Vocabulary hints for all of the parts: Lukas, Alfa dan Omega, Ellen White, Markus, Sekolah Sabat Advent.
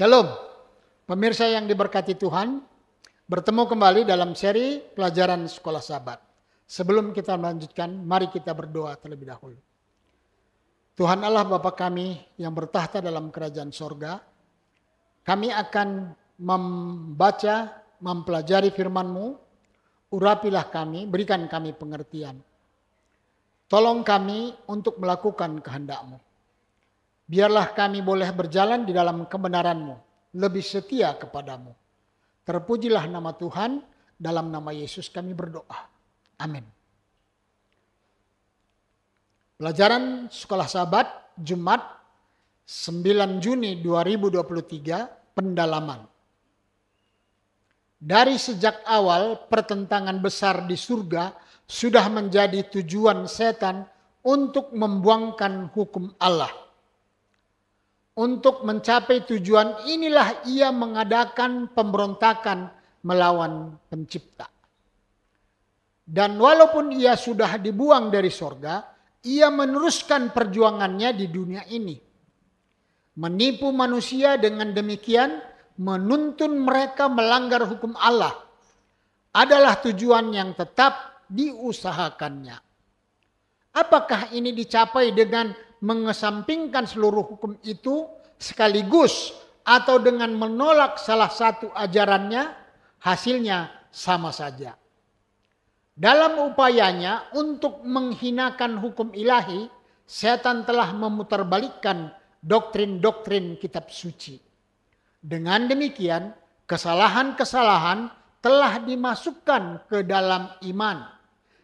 Shalom, pemirsa yang diberkati Tuhan, bertemu kembali dalam seri pelajaran Sekolah Sabat. Sebelum kita melanjutkan, mari kita berdoa terlebih dahulu. Tuhan Allah Bapa kami yang bertahta dalam kerajaan sorga, kami akan membaca, mempelajari firman-Mu, urapilah kami, berikan kami pengertian. Tolong kami untuk melakukan kehendak-Mu. Biarlah kami boleh berjalan di dalam kebenaran-Mu, lebih setia kepada-Mu. Terpujilah nama Tuhan, dalam nama Yesus kami berdoa. Amin. Pelajaran Sekolah Sabat, Jumat 9 Juni 2023, pendalaman. Dari sejak awal, pertentangan besar di surga sudah menjadi tujuan setan untuk membuangkan hukum Allah. Untuk mencapai tujuan inilah ia mengadakan pemberontakan melawan pencipta. Dan walaupun ia sudah dibuang dari sorga, ia meneruskan perjuangannya di dunia ini. Menipu manusia dengan demikian menuntun mereka melanggar hukum Allah adalah tujuan yang tetap diusahakannya. Apakah ini dicapai dengan mengesampingkan seluruh hukum itu sekaligus atau dengan menolak salah satu ajarannya, hasilnya sama saja. Dalam upayanya untuk menghinakan hukum ilahi, setan telah memutarbalikkan doktrin-doktrin kitab suci. Dengan demikian, kesalahan-kesalahan telah dimasukkan ke dalam iman.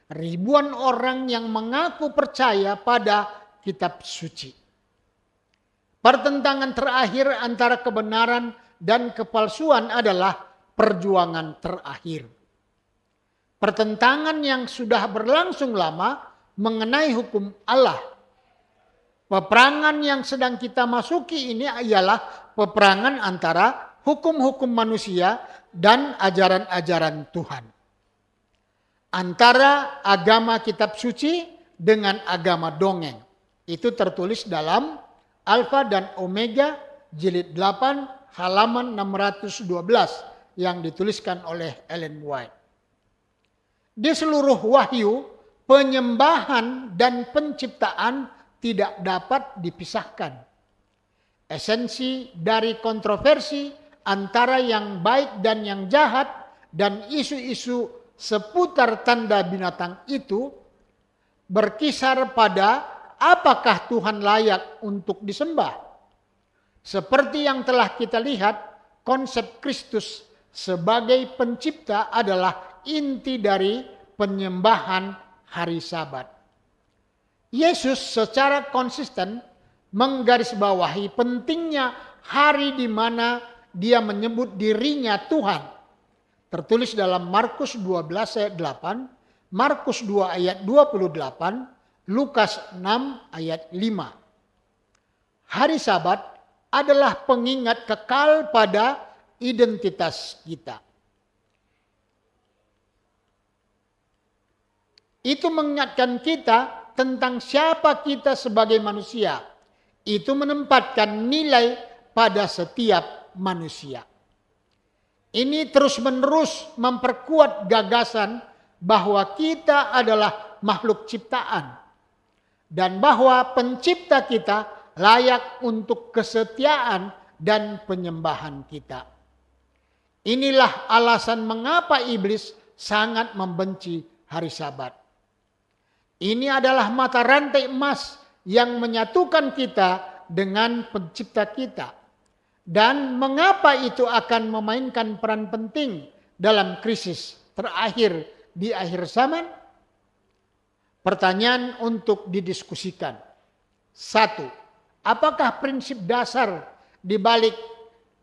Ribuan orang yang mengaku percaya pada kitab suci. Pertentangan terakhir antara kebenaran dan kepalsuan adalah perjuangan terakhir. Pertentangan yang sudah berlangsung lama mengenai hukum Allah. Peperangan yang sedang kita masuki ini ialah peperangan antara hukum-hukum manusia dan ajaran-ajaran Tuhan. Antara agama kitab suci dengan agama dongeng. Itu tertulis dalam Alfa dan Omega jilid 8 halaman 612 yang dituliskan oleh Ellen White. Di seluruh wahyu, penyembahan dan penciptaan tidak dapat dipisahkan. Esensi dari kontroversi antara yang baik dan yang jahat dan isu-isu seputar tanda binatang itu berkisar pada apakah Tuhan layak untuk disembah? Seperti yang telah kita lihat, konsep Kristus sebagai pencipta adalah inti dari penyembahan hari Sabat. Yesus secara konsisten menggarisbawahi pentingnya hari di mana dia menyebut dirinya Tuhan. Tertulis dalam Markus 12 ayat 8, Markus 2 ayat 28, Lukas 6 ayat 5. Hari Sabat adalah pengingat kekal pada identitas kita. Itu mengingatkan kita tentang siapa kita sebagai manusia. Itu menempatkan nilai pada setiap manusia. Ini terus-menerus memperkuat gagasan bahwa kita adalah makhluk ciptaan. Dan bahwa pencipta kita layak untuk kesetiaan dan penyembahan kita. Inilah alasan mengapa iblis sangat membenci hari Sabat. Ini adalah mata rantai emas yang menyatukan kita dengan pencipta kita. Dan mengapa itu akan memainkan peran penting dalam krisis terakhir di akhir zaman? Pertanyaan untuk didiskusikan. 1. Apakah prinsip dasar di balik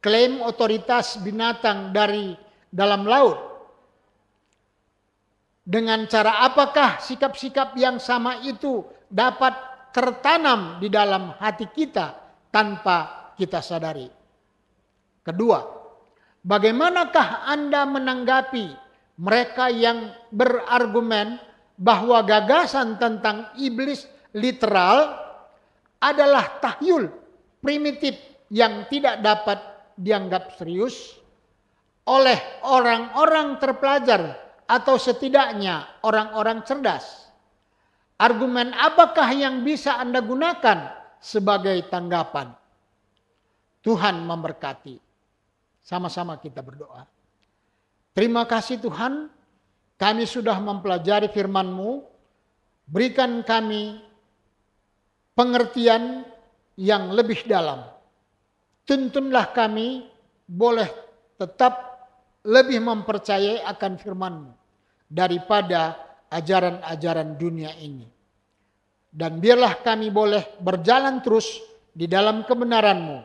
klaim otoritas binatang dari dalam laut? Dengan cara apakah sikap-sikap yang sama itu dapat tertanam di dalam hati kita tanpa kita sadari? 2. Bagaimanakah Anda menanggapi mereka yang berargumen bahwa gagasan tentang iblis literal adalah tahyul primitif yang tidak dapat dianggap serius oleh orang-orang terpelajar atau setidaknya orang-orang cerdas. Argumen apakah yang bisa Anda gunakan sebagai tanggapan? Tuhan memberkati. Sama-sama kita berdoa. Terima kasih Tuhan, kami sudah mempelajari firman-Mu. Berikan kami pengertian yang lebih dalam. Tuntunlah kami boleh tetap lebih mempercayai akan firman-Mu daripada ajaran-ajaran dunia ini. Dan biarlah kami boleh berjalan terus di dalam kebenaran-Mu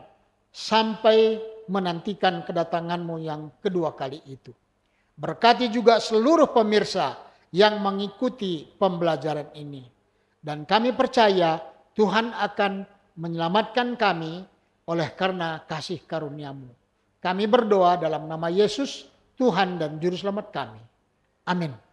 sampai menantikan kedatangan-Mu yang kedua kali itu. Berkati juga seluruh pemirsa yang mengikuti pembelajaran ini. Dan kami percaya Tuhan akan menyelamatkan kami oleh karena kasih karunia-Mu. Kami berdoa dalam nama Yesus, Tuhan dan Juru Selamat kami. Amin.